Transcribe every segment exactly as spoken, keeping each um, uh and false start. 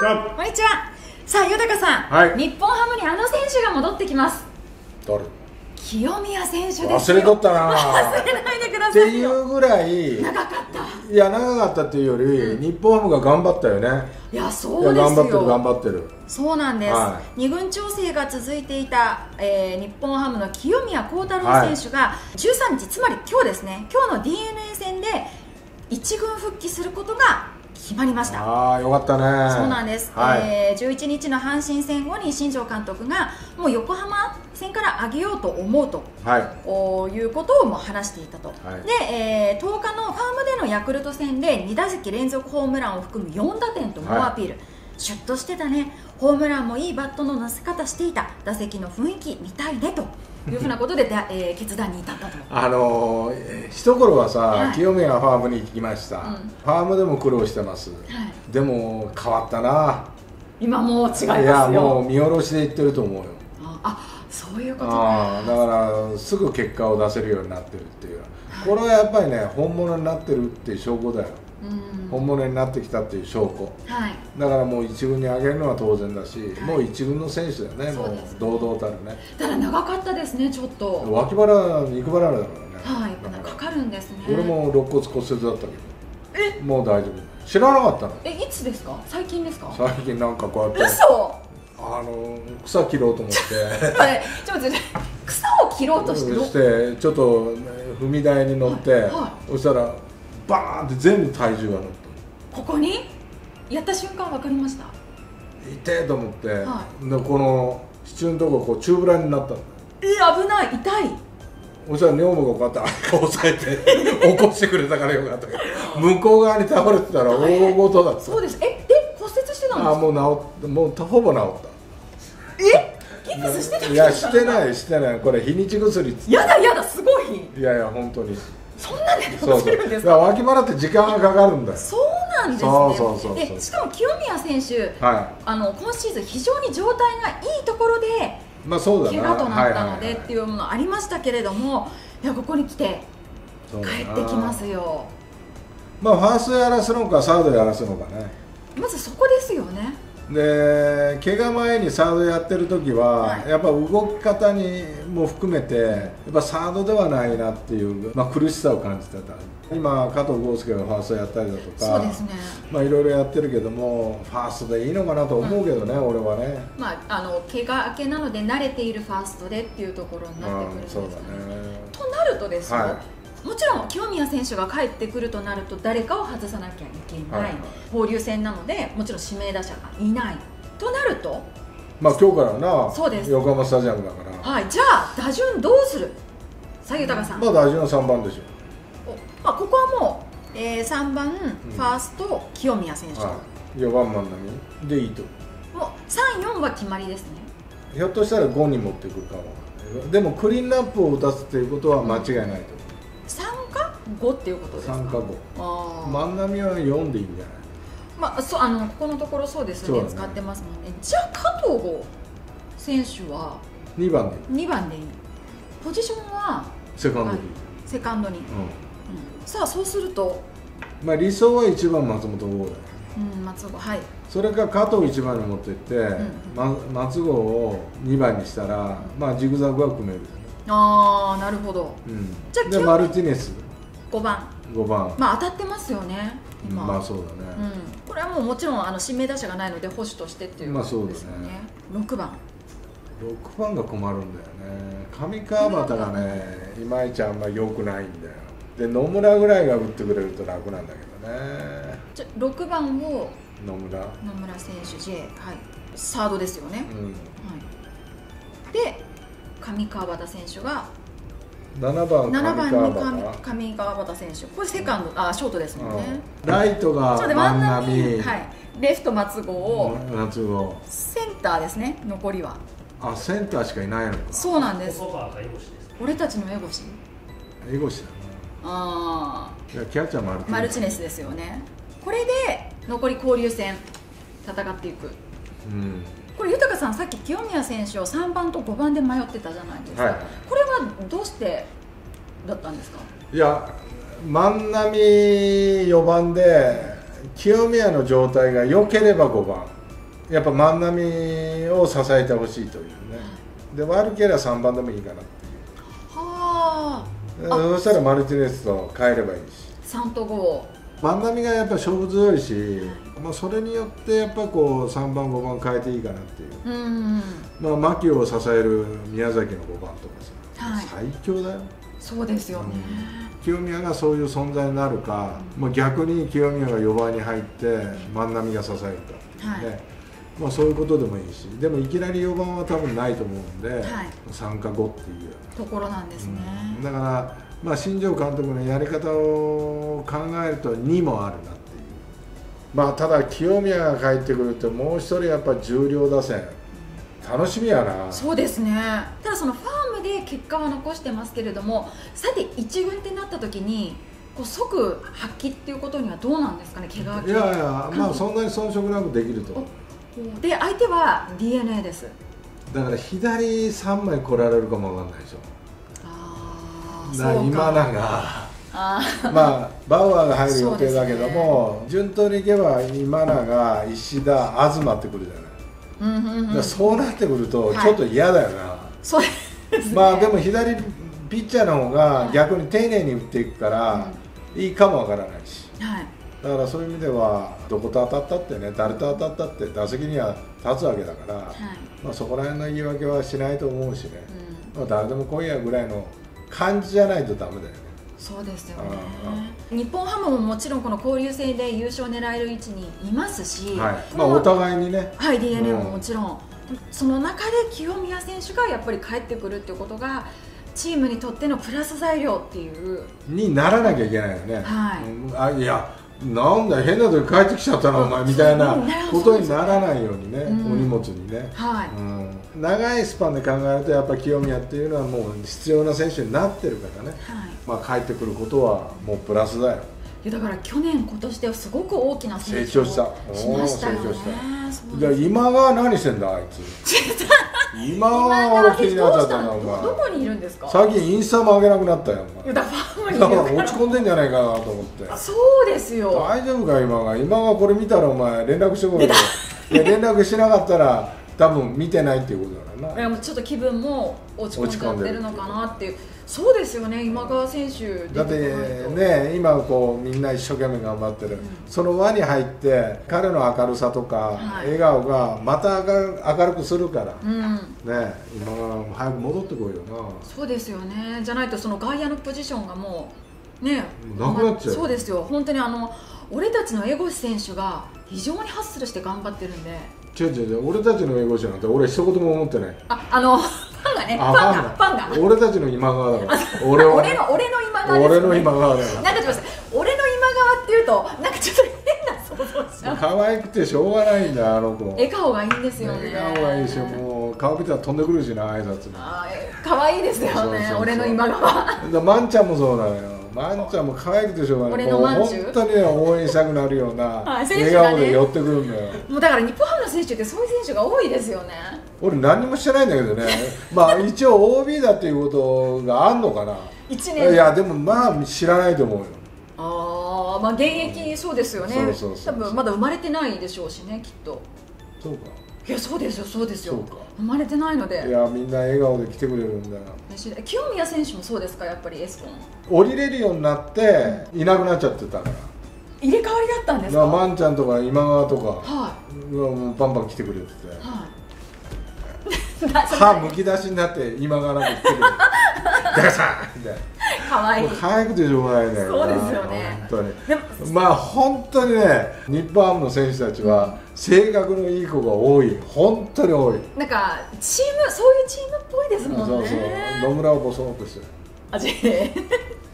こんにちは。さあ、豊さん、はい、日本ハムにあの選手が戻ってきます。誰？清宮選手ですよ。忘れとったな。忘れないでくださいよ。っていうぐらい長かった。いや、長かったというより、うん、日本ハムが頑張ったよね。いや、そうですよ。頑張ってる、頑張ってる。そうなんです。はい、二軍調整が続いていた、えー、日本ハムの清宮幸太郎選手がじゅうさんにち、はい、つまり今日ですね。今日の ディーエヌエー 戦で一軍復帰することが決まりました。ああ、よかったね。そうなんです。はい、えー、じゅういちにちの阪神戦後に新庄監督がもう横浜戦から上げようと思うと、はい、いうことをもう話していたと、はい、で、えー、とおかのファームでのヤクルト戦でにだせき連続ホームランを含むよんだてんと猛アピール、はい、シュッとしてたね、ホームランもいいバットの乗せ方していた、打席の雰囲気見たいねというふうなことで、えー、決断に至ったと。あのー、一頃はさ、はい、清宮はファームに行きました、うん、ファームでも苦労してます、はい、でも変わったな、今もう違いますよ。いや、もう見下ろしで行ってると思うよ。あ、そういうことか。だからすぐ結果を出せるようになってるっていう、これはやっぱりね、本物になってるっていう証拠だよ。本物になってきたっていう証拠、はい、だからもう一軍に上げるのは当然だし、はい、もう一軍の選手だよね、はい、もう堂々たるね。ただ長かったですね、ちょっと脇腹、肉離れだからね、はい、なんかかかるんですね。俺も肋骨骨折だったけど、え、もう大丈夫。知らなかったの。え、いつですか？最近ですか？最近なんかこうやって嘘、あの草切ろうと思ってちょっと草を切ろうとしてちょっと踏み台に乗って、はいはい、そしたらバーンって全部体重が乗った。ここにやった瞬間分かりました。痛いと思って、はい、でこの支柱のところこうチューブラになったの。えー、危ない、痛い。そしたら女房がこうやってあれを押さえて起こしてくれたからよかったけど向こう側に倒れてたら大ごとだった。そうです。え、で骨折してたんですか？あ、もう治った、もうほぼ治った。え、ギプスしてたんですか？いや、してないしてない、これ日にち薬っつって。やだやだ、すごい。いやいや、本当にそんなで落ちるんですか？脇腹って時間がかかるんだよ。そうなんですね。そうそうそうそう。でしかも清宮選手、あの今シーズン非常に状態がいいところで怪我となったのでっていうものありましたけれども、いや、ここに来て帰ってきますよ。まあファーストでやらすのかサードでやらすのかね、まずそこですよね。で、怪我前にサードやってる時は、はい、やっぱ動き方にも含めてやっぱサードではないなっていう、まあ、苦しさを感じてた。今、加藤豪介がファーストやったりだとか、そうですね、まあいろいろやってるけどもファーストでいいのかなと思うけどね、うん、俺はね、まあ、あの怪我明けなので慣れているファーストでっていうところになってくるんですかね。となるとですね、はい、もちろん清宮選手が帰ってくるとなると誰かを外さなきゃいけない、はい、交流戦なのでもちろん指名打者がいないとなると、まあ今日からな、そうです、横浜スタジアムだから、はい、じゃあ打順どうする、佐々木さん、まあ打順はさんばんでしょう。まあ、ここはもう、えー、さんばん、うん、ファースト清宮選手、はい、よんばん万波でいいと。もうさん、よんは決まりですね。ひょっとしたらごに持ってくるかも。でもクリーンナップを打たすということは間違いないと。うん、さんかごっていうことですか。さんかご、万波はよんでいいんじゃない。まあ、そあのここのところそうですね、使ってますもんね。じゃあ加藤豪選手はにばんでいい。にばんでいい。ポジションはセカンドに、セカンドに、さあそうすると、まあ理想はいちばん松本剛だよ。うん、松郷、はい。それか加藤いちばんに持っていって、うん、松郷をにばんにしたら、まあジグザグは組める。ああ、なるほど。うん、じゃあでマルティネスごばん、ごばん、まあ当たってますよね今。まあそうだね、うん、これはもうもちろんあの指名打者がないので保守としてっていうことですよね。ろくばん、ろくばんが困るんだよね。上川端がね、いまいちあんまり良くないんだよ。で野村ぐらいが打ってくれると楽なんだけどね。じゃろくばんを野村、野村選手 ジェイ、 はい、サードですよね、うん、はい、で上川端選手がななばんに上川端選手、これセカンド、あ、ショートですもんね。ライトが万波、レフト松郷を、松郷センターですね。残りはあセンターしかいないのか。そうなんです。俺たちの江越、江越だね。ああ、キャッチャーマルチネスですよね。これで残り交流戦戦っていく。うん、これ豊さん、さっき清宮選手をさんばんとごばんで迷ってたじゃないですか、はい、これはどうしてだったんですか？いや、万波よんばんで清宮の状態が良ければごばん、やっぱ万波を支えてほしいというね、で悪ければさんばんでもいいかなっていう、はあ、そしたらマルティネスと変えればいいし、さんとごを万波がやっぱ勝負強いし、まあ、それによってやっぱこうさんばんごばん変えていいかなっていう、うん、まあ牧を支える宮崎のごばんとかさ、はい、最強だよ。そうですよね、うん、清宮がそういう存在になるか、うん、まあ逆に清宮がよばんに入って万波が支えるかっていうね、はい、まあそういうことでもいいし、でもいきなりよばんは多分ないと思うんで、はい、さんかごっていうところなんですね、うん、だからまあ新庄監督のやり方を考えるとにもあるなっていう、まあ、ただ清宮が帰ってくるともう一人やっぱ重量打線楽しみやな。そうですね、ただそのファームで結果は残してますけれども、さて一軍ってなった時にこう即発揮っていうことにはどうなんですかね。怪我明け、いやいや、まあそんなに遜色なくできると。で相手は ディーエヌエー です。だから左さんまい来られるかもわかんないでしょ。今永がまあバウアーが入る予定だけども、ね、順当にいけば今永が石田東ってくるじゃない。そうなってくるとちょっと嫌だよな、はい、そうですね、まあでも左ピッチャーの方が逆に丁寧に打っていくからいいかもわからないし、はい、だからそういう意味ではどこと当たったってね、誰と当たったって打席には立つわけだから、はい、まあそこら辺の言い訳はしないと思うしね、うん、まあ誰でも来いやぐらいの感じじゃないとダメだよね。そうですよね。日本ハムももちろんこの交流戦で優勝を狙える位置にいますし、はい、まあお互いにね、はい ディーエヌエー ももちろん、うん、その中で清宮選手がやっぱり帰ってくるっていうことがチームにとってのプラス材料っていうにならなきゃいけないよね。はい、うん、あいやなんだ変な時帰ってきちゃったなお前みたいなことにならないようにね、うん、お荷物にね、はい、うん、長いスパンで考えるとやっぱ清宮っていうのはもう必要な選手になってるからね、はい、まあ帰ってくることはもうプラスだよ。いやだから去年今年ではすごく大きな成長しましたよね。じゃあ今は何してんだあいつ。今は俺気になっちゃったなお前。どこにいるんですか。最近インスタも上げなくなったよお前。だから落ち込んでんじゃないかなと思って。そうですよ。大丈夫か今が。今がこれ見たらお前連絡してこいよ。いや連絡しなかったら多分見てないっていうことだからな。いやもうちょっと気分も落ち込んでるのかなっていう。そうですよね、今川選手だってね、今こうみんな一生懸命頑張ってる、うん、その輪に入って彼の明るさとか、はい、笑顔がまた明るくするから、うん、ね、今川早く戻ってこいよな。そうですよね、じゃないとその外野のポジションがもうねなくなっちゃう、まあ、そうですよ、本当にあの俺たちの江越選手が非常にハッスルして頑張ってるんで、違う違う違う、俺たちの江越なんて俺一言も思ってない。あ、あのファンがね、ファンが俺たちの今川だから、俺の今川俺の今川だから、なんかちょっと俺の今川っていうとなんかちょっと変な想像しちゃう。可愛くてしょうがないんだあの子、笑顔がいいんですよね。笑顔がいいし、もう顔見たら飛んでくるしな挨拶も可愛いですよね、俺の今川。まんちゃんもそうなのよ、まんちゃんも可愛くてしょうがない、本当に応援したくなるような笑顔で寄ってくるんだよ。もうだから日本ハムの選手ってそういう選手が多いですよね。俺何もしてないんだけどねまあ一応 オービー だっていうことがあんのかな一年。いやでもまあ知らないと思うよ。ああまあ現役、そうですよね、多分まだ生まれてないでしょうしねきっと。そうか、いやそうですよそうですよ、生まれてないので。いやみんな笑顔で来てくれるんだよ。清宮選手もそうですか、やっぱりエスコン降りれるようになっていなくなっちゃってたから入れ替わりだったんですか。まんちゃんとか今川とか、はい、もうバンバン来てくれてて、はい、歯むき出しになって今川なんか来てくれてだからさみたいな、かわいい、早くてしょうがないね。そうですよね、本当に。まあ本当にね、日本ハムの選手たちは性格のいい子が多い、本当に多い。なんかチーム、そういうチームっぽいですもんね。そうそう、野村をボソボソしてる。あ、じ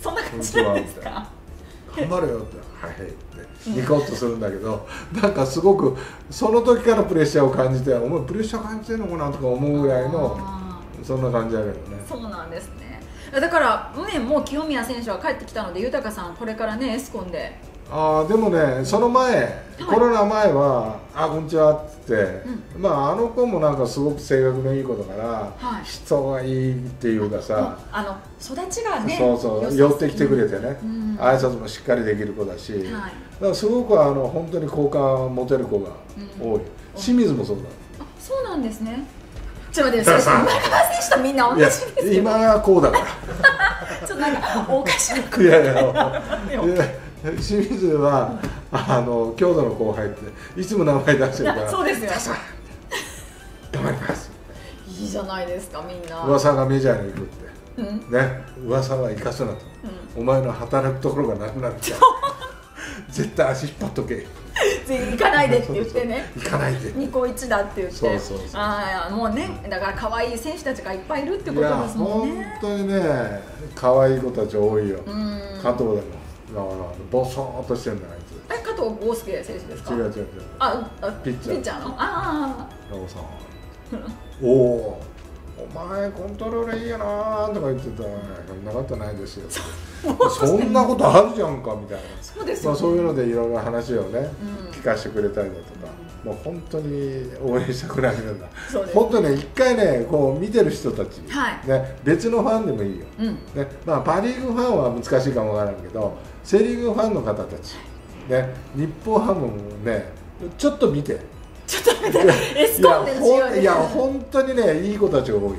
そんな感じなんですか。頑張れよってはいってニコッとするんだけど、なんかすごくその時からプレッシャーを感じて、お前プレッシャー感じてるのかなとか思うぐらいの、そんな感じだけどね。そうなんですね。だから、ね、もう清宮選手は帰ってきたので、豊さん、これからね、エスコンで。ああ、でもね、その前、はい、コロナ前は、あ、こんにちはって、うん、まあ、あの子もなんかすごく性格のいい子だから、はい、人がいいっていうかさ、あの育ちがね、そうそう、寄ってきてくれてね、うん、挨拶もしっかりできる子だし、はい、だからすごくあの本当に好感を持てる子が多い、うん、清水もそうだ。あ、そうなんですね。ちょっと待って、今川選手とみんな同じですけど、今がこうだからちょっとなんかおかしく、いやいや清水はあの郷土の後輩っていつも名前出してるから、そうですよ、頑張ります。いいじゃないですか。みんな噂がメジャーに行くってね、噂は生かすなと、お前の働くところがなくなっちゃう、絶対足引っ張っとけ、行かないでって言ってね、行かないで二個一だって言って、ああもうね、だから可愛い選手たちがいっぱいいるってことですもんね。本当にね、可愛い子たち多いよ。加藤だもん、だからボソーっとしてるんだあいつ。え、加藤豪介選手ですか？違う違う違う。あ、ピッチャーの。ああ。ラオさん。おお。お前コントロールいいやなーとか言ってたら、そんなことないですよ、そんなことあるじゃんかみたいな、そうですよね、まあそういうのでいろんな話をね、うん、聞かせてくれたりだとか、うん、もう本当に応援したくなるんだ、本当ね、一回ね、こう見てる人たち、はい、ね、別のファンでもいいよ、うん、ね、まあ、パ・リーグファンは難しいかもわからんけど、セ・リーグファンの方たち、ね、日本ハムもね、ちょっと見て。ちょっと待って、エスコンで強いです。いや本当にね、いい子たちが多い。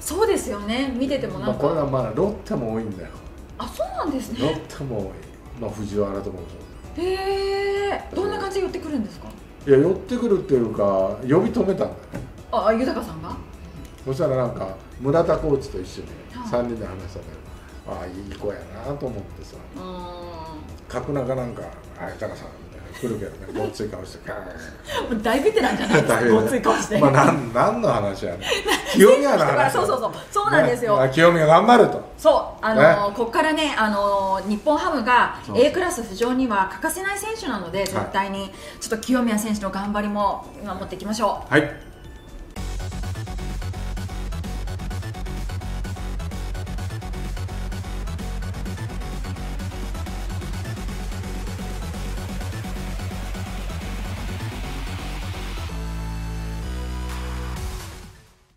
そうですよね、見ててもなんか。これはまあロッテも多いんだよ。あ、そうなんですね。ロッテも多い。まあ藤原とかもそう。へえ。どんな感じで寄ってくるんですか。いや寄ってくるっていうか、呼び止めたんだよ。あ、豊さんが。そしたらなんか村田コーチと一緒に三人で話したんだよ。ああいい子やなと思ってさ。角中なんか豊さん。来るけどね、ごっつい顔して、もう大ベテランじゃないですか、ごっつい顔して。まあ、なん、なんの話やね。清宮の話。そうそうそう、そうなんですよ。清宮頑張ると。そう、あの、ここからね、あの、日本ハムが A クラス浮上には欠かせない選手なので、絶対に。ちょっと清宮選手の頑張りも、見守っていきましょう。はい。